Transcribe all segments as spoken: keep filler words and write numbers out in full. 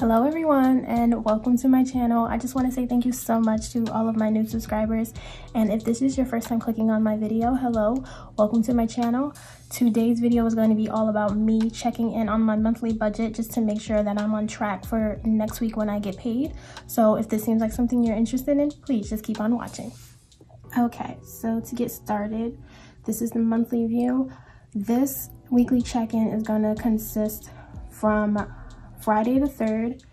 Hello everyone and welcome to my channel. I just want to say thank you so much to all of my new subscribers, and if this is your first time clicking on my video, hello, welcome to my channel. Today's video is going to be all about me checking in on my monthly budget just to make sure that I'm on track for next week when I get paid. So if this seems like something you're interested in, please just keep on watching. Okay, so to get started, this is the monthly view. This weekly check-in is going to consist from Friday the third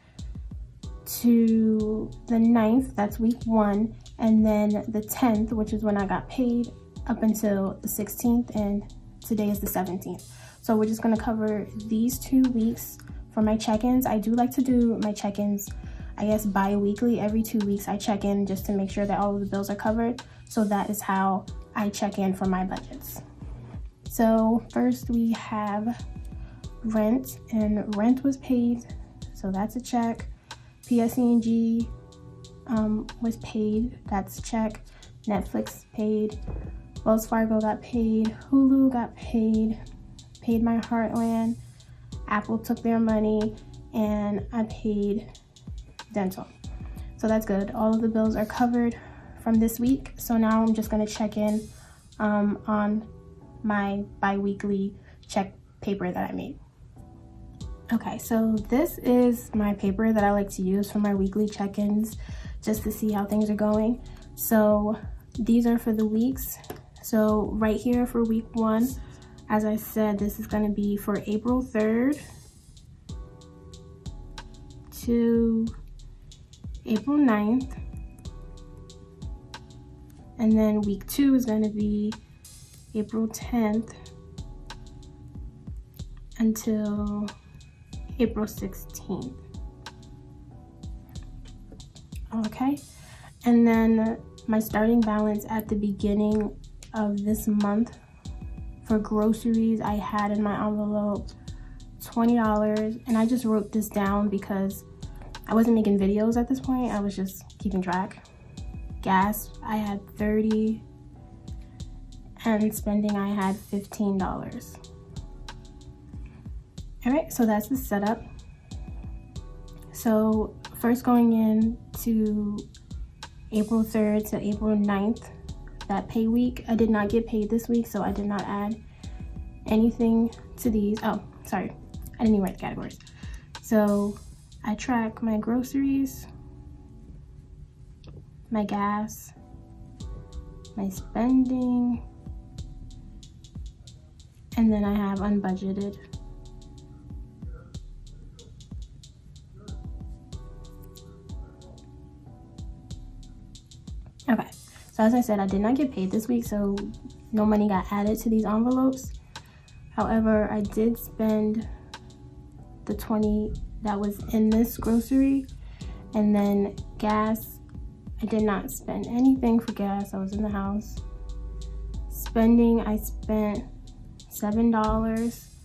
to the ninth, that's week one, and then the tenth, which is when I got paid, up until the sixteenth, and today is the seventeenth. So we're just gonna cover these two weeks for my check-ins. I do like to do my check-ins, I guess, bi-weekly. Every two weeks I check in just to make sure that all of the bills are covered. So that is how I check in for my budgets. So first we have rent, and rent was paid, so that's a check. P S E and G um, was paid, that's a check. Netflix paid, Wells Fargo got paid, Hulu got paid, paid my Heartland, Apple took their money, and I paid dental. So that's good. All of the bills are covered from this week. So now I'm just gonna check in um, on my bi-weekly check paper that I made. Okay, so this is my paper that I like to use for my weekly check-ins just to see how things are going. So these are for the weeks. So right here for week one, as I said, this is going to be for April third to April ninth. And then week two is going to be April tenth until April sixteenth. Okay, and then my starting balance at the beginning of this month for groceries, I had in my envelope twenty dollars, and I just wrote this down because I wasn't making videos at this point, I was just keeping track. Gas, I had thirty dollars, and spending, I had fifteen dollars. All right, so that's the setup. So first, going in to April third to April ninth, that pay week, I did not get paid this week, so I did not add anything to these. Oh, sorry, I didn't even write the categories. So I track my groceries, my gas, my spending, and then I have unbudgeted. Okay, so as I said, I did not get paid this week, so no money got added to these envelopes. However, I did spend the twenty that was in this grocery, and then gas, I did not spend anything for gas, I was in the house. Spending, I spent seven dollars,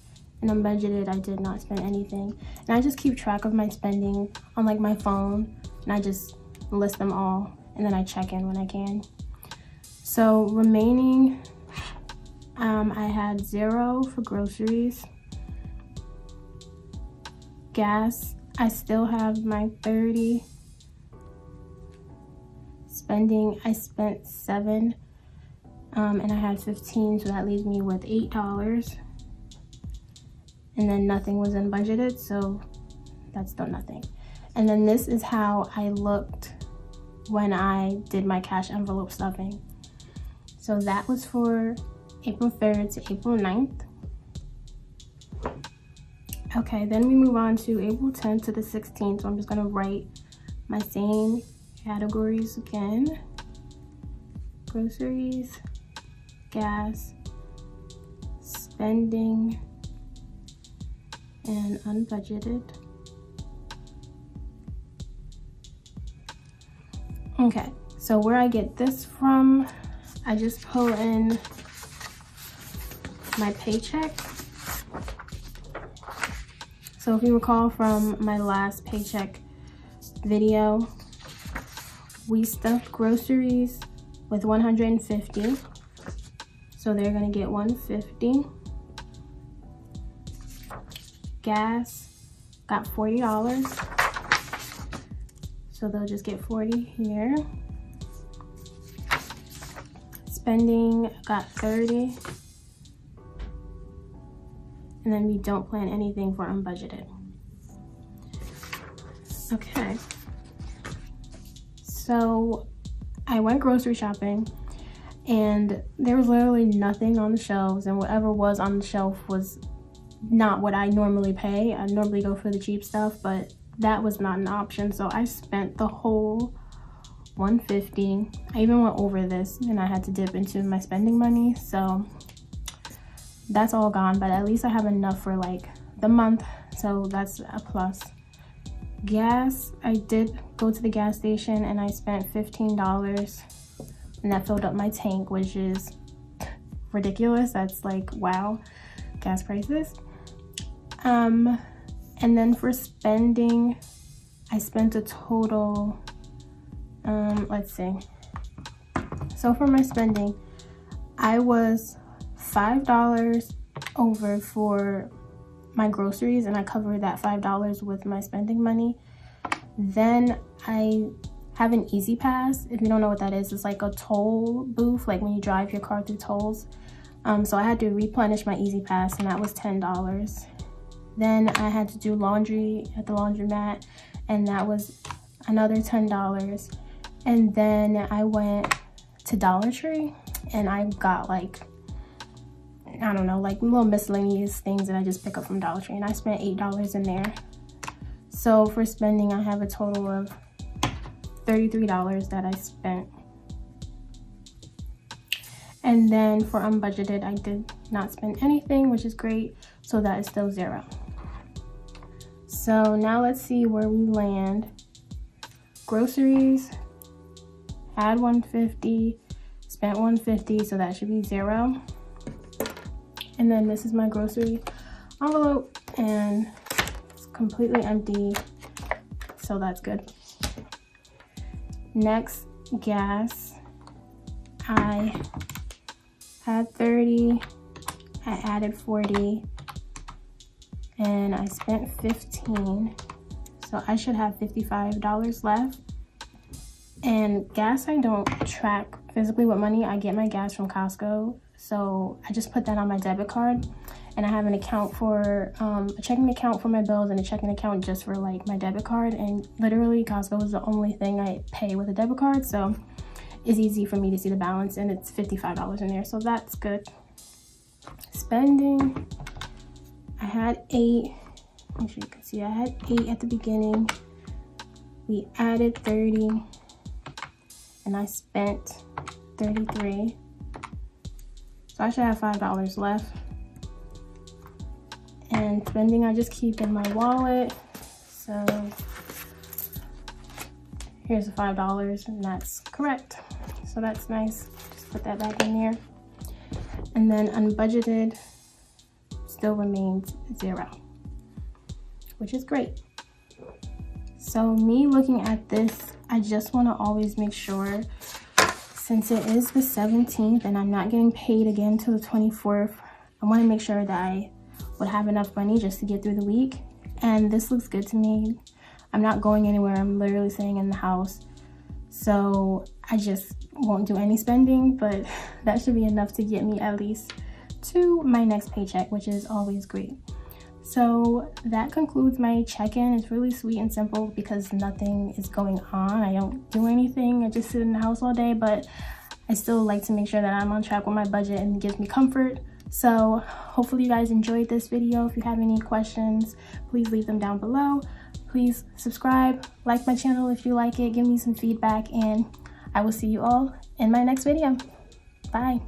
and unbudgeted, I did not spend anything. And I just keep track of my spending on like my phone, and I just list them all, and then I check in when I can. So remaining, um, I had zero for groceries. Gas, I still have my thirty. Spending, I spent seven, um, and I had fifteen, so that leaves me with eight dollars. And then nothing was unbudgeted, so that's still nothing. And then this is how I looked when I did my cash envelope stuffing. So that was for April third to April ninth. Okay, then we move on to April tenth to the sixteenth. So I'm just gonna write my same categories again. Groceries, gas, spending, and unbudgeted. Okay, so where I get this from, I just pull in my paycheck. So if you recall from my last paycheck video, we stuffed groceries with one hundred fifty. So they're gonna get one hundred fifty. Gas got forty dollars. So they'll just get forty here. Spending got thirty. And then we don't plan anything for unbudgeted. Okay. So I went grocery shopping and there was literally nothing on the shelves, and whatever was on the shelf was not what I normally pay. I normally go for the cheap stuff, but that was not an option. So I spent the whole one hundred fifty. I even went over this and I had to dip into my spending money. So that's all gone, but at least I have enough for like the month. So that's a plus. Gas, I did go to the gas station and I spent fifteen dollars and that filled up my tank, which is ridiculous. That's like, wow, gas prices. Um, and then for spending, I spent a total, um, let's see. So for my spending, I was five dollars over for my groceries and I covered that five dollars with my spending money. Then I have an EasyPass. If you don't know what that is, it's like a toll booth, like when you drive your car through tolls. Um, so I had to replenish my EasyPass and that was ten dollars. Then I had to do laundry at the laundromat and that was another ten dollars. And then I went to Dollar Tree and I got like, I don't know, like little miscellaneous things that I just pick up from Dollar Tree, and I spent eight dollars in there. So for spending, I have a total of thirty-three dollars that I spent. And then for unbudgeted, I did not spend anything, which is great. So that is still zero. So now let's see where we land. Groceries, add one hundred fifty, spent one hundred fifty, so that should be zero. And then this is my grocery envelope and it's completely empty, so that's good. Next, gas. I had thirty, I added forty, and I spent fifteen, so I should have fifty-five dollars left. And gas, I don't track physically what money. I get my gas from Costco. So I just put that on my debit card, and I have an account for, um, a checking account for my bills and a checking account just for like my debit card. And literally Costco is the only thing I pay with a debit card. So it's easy for me to see the balance, and it's fifty-five dollars in there. So that's good. Spending, I had eight, make sure you can see I had eight at the beginning. We added thirty and I spent thirty-three. So I should have five dollars left. And spending I just keep in my wallet. So here's the five dollars and that's correct. So that's nice. Just put that back in there. And then unbudgeted still remains zero, which is great. So me looking at this, I just want to always make sure, since it is the seventeenth and I'm not getting paid again till the twenty-fourth, I want to make sure that I would have enough money just to get through the week. And this looks good to me. I'm not going anywhere. I'm literally staying in the house. So I just won't do any spending, but that should be enough to get me at least to my next paycheck, which is always great. So that concludes my check-in. It's really sweet and simple because nothing is going on. I don't do anything. I just sit in the house all day, but I still like to make sure that I'm on track with my budget and it gives me comfort. So hopefully you guys enjoyed this video. If you have any questions, please leave them down below. Please subscribe, like my channel if you like it, give me some feedback, and I will see you all in my next video. Bye.